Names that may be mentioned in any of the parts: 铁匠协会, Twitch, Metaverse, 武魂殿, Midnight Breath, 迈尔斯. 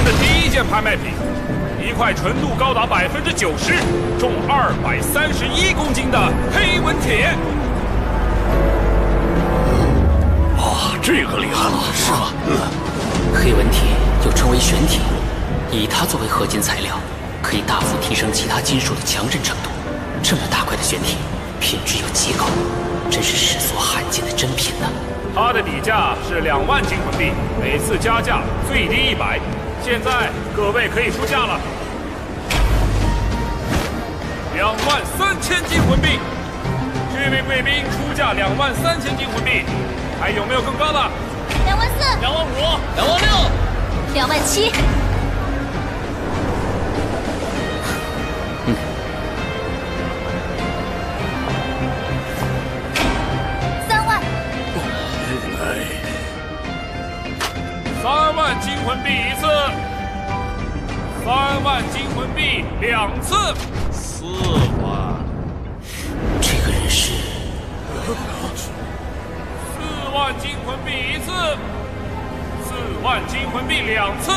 天的第一件拍卖品，一块纯度高达90%、重231公斤的黑纹铁。哇，这个厉害了，是吧？黑纹铁又称为玄铁，以它作为合金材料，可以大幅提升其他金属的强韧程度。这么大块的玄铁，品质又极高，真是世俗罕见的珍品呐。 它的底价是2万金铜币，每次加价最低100。现在各位可以出价了，23000金铜币。这位贵宾出价23000金铜币，还有没有更高的？24000、25000、26000、27000。3万金魂币一次，3万金魂币两次，4万。这个人是4万金魂币一次，4万金魂币两次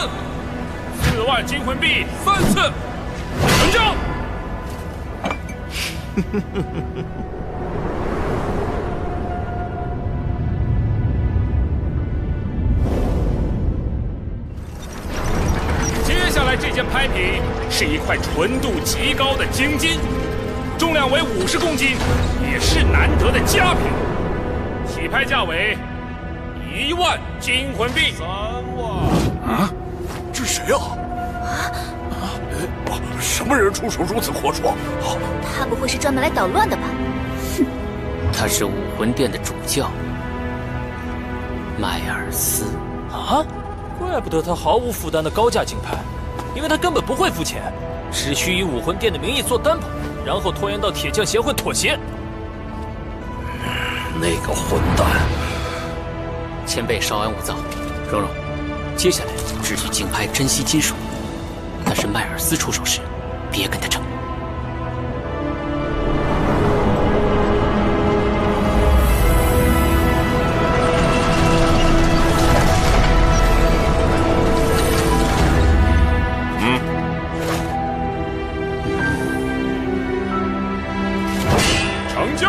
，4万金魂币三次，成交。这件拍品是一块纯度极高的精金，重量为50公斤，也是难得的佳品。起拍价为1万金魂币。3万啊！这是谁啊？什么人出手如此阔绰？他不会是专门来捣乱的吧？哼！他是武魂殿的主教迈尔斯啊！怪不得他毫无负担的高价竞拍。 因为他根本不会付钱，只需以武魂殿的名义做担保，然后拖延到铁匠协会妥协。那个混蛋！前辈稍安勿躁，蓉蓉，接下来只许竞拍珍稀金属，但是迈尔斯出手时，别跟他争。 成交。